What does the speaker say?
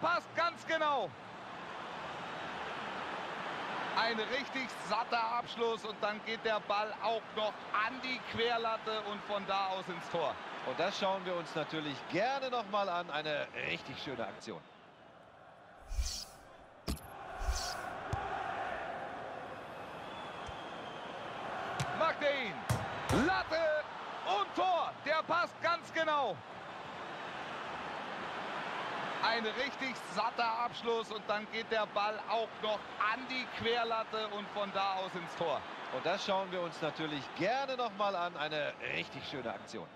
verpasst, ganz genau. Ein richtig satter Abschluss und dann geht der Ball auch noch an die Querlatte und von da aus ins Tor. Und das schauen wir uns natürlich gerne nochmal an. Eine richtig schöne Aktion. Macht er ihn. Latte und Tor. Der passt ganz genau. Ein richtig satter Abschluss und dann geht der Ball auch noch an die Querlatte und von da aus ins Tor. Und das schauen wir uns natürlich gerne nochmal an. Eine richtig schöne Aktion.